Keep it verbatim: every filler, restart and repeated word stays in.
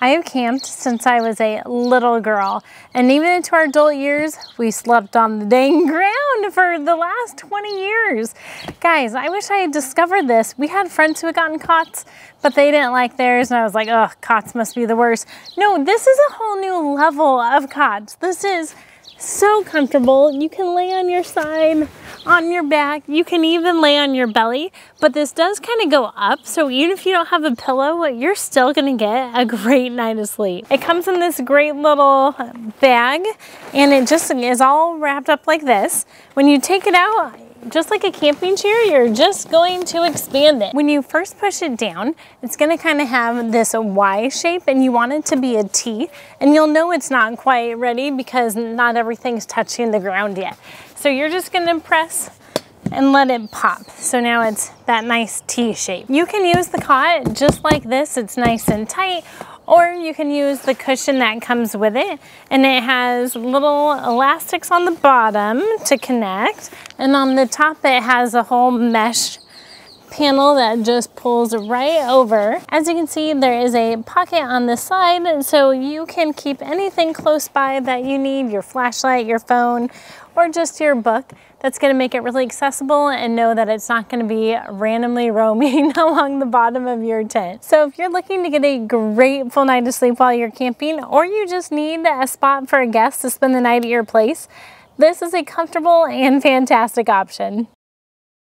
I have camped since I was a little girl, and even into our adult years, we slept on the dang ground for the last twenty years. Guys, I wish I had discovered this. We had friends who had gotten cots, but they didn't like theirs, and I was like, ugh, cots must be the worst. No, this is a whole new level of cots. This is so comfortable. You can lay on your side, on your back. You can even lay on your belly, but this does kind of go up. So even if you don't have a pillow, you're still going to get a great night of sleep. It comes in this great little bag, and it just is all wrapped up like this. When you take it out, just like a camping chair, you're just going to expand it. When you first push it down, it's gonna kind of have this Y shape, and you want it to be a T, and you'll know it's not quite ready because not everything's touching the ground yet. So you're just gonna press and let it pop. So now it's that nice T shape. You can use the cot just like this. It's nice and tight, or you can use the cushion that comes with it, and it has little elastics on the bottom to connect, and on the top it has a whole mesh panel that just pulls right over. As you can see, there is a pocket on the side, so you can keep anything close by that you need, your flashlight, your phone, or just your book. That's gonna make it really accessible, and know that it's not gonna be randomly roaming along the bottom of your tent. So if you're looking to get a great full night of sleep while you're camping, or you just need a spot for a guest to spend the night at your place, this is a comfortable and fantastic option.